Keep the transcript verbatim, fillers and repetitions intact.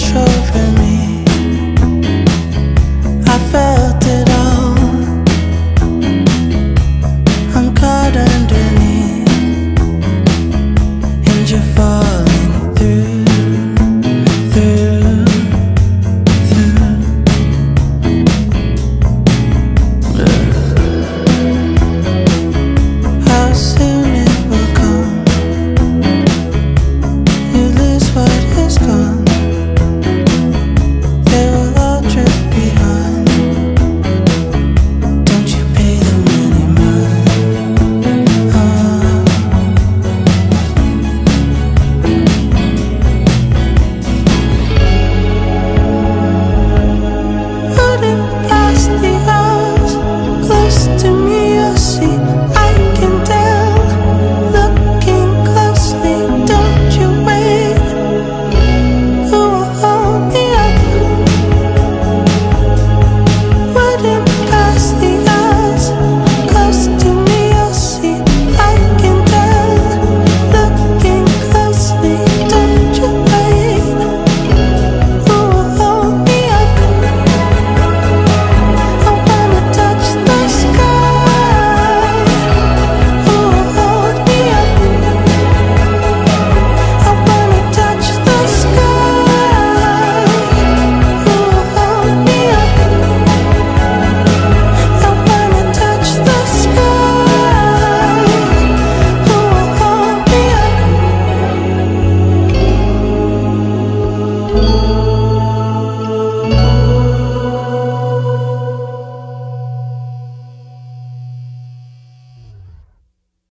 rush of an